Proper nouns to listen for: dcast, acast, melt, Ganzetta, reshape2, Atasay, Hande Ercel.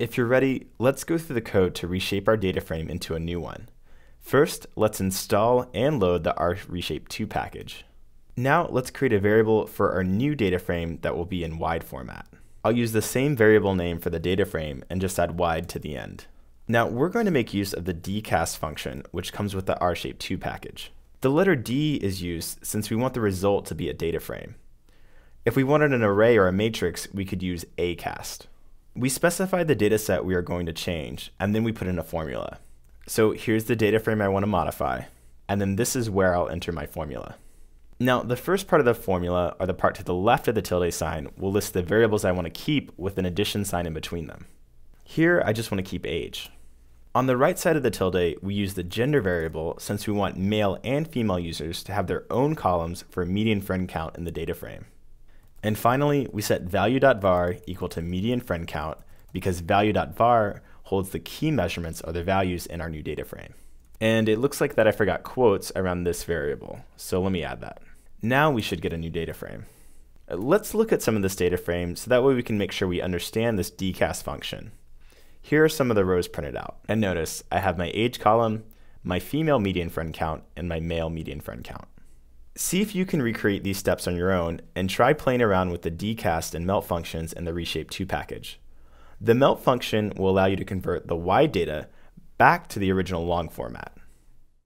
If you're ready, let's go through the code to reshape our data frame into a new one. First, let's install and load the reshape2 package. Now let's create a variable for our new data frame that will be in wide format. I'll use the same variable name for the data frame and just add wide to the end. Now we're going to make use of the dcast function, which comes with the reshape2 package. The letter D is used since we want the result to be a data frame. If we wanted an array or a matrix, we could use acast. We specify the data set we are going to change, and then we put in a formula. So here's the data frame I want to modify, and then this is where I'll enter my formula. Now the first part of the formula, or the part to the left of the tilde sign, will list the variables I want to keep with an addition sign in between them. Here I just want to keep age. On the right side of the tilde, we use the gender variable since we want male and female users to have their own columns for median friend count in the data frame. And finally, we set value.var equal to median friend count because value.var holds the key measurements or the values in our new data frame. And it looks like that I forgot quotes around this variable, so let me add that. Now we should get a new data frame. Let's look at some of this data frame so that way we can make sure we understand this dcast function. Here are some of the rows printed out. And notice I have my age column, my female median friend count, and my male median friend count. See if you can recreate these steps on your own and try playing around with the dcast and melt functions in the reshape2 package. The melt function will allow you to convert the wide data back to the original long format.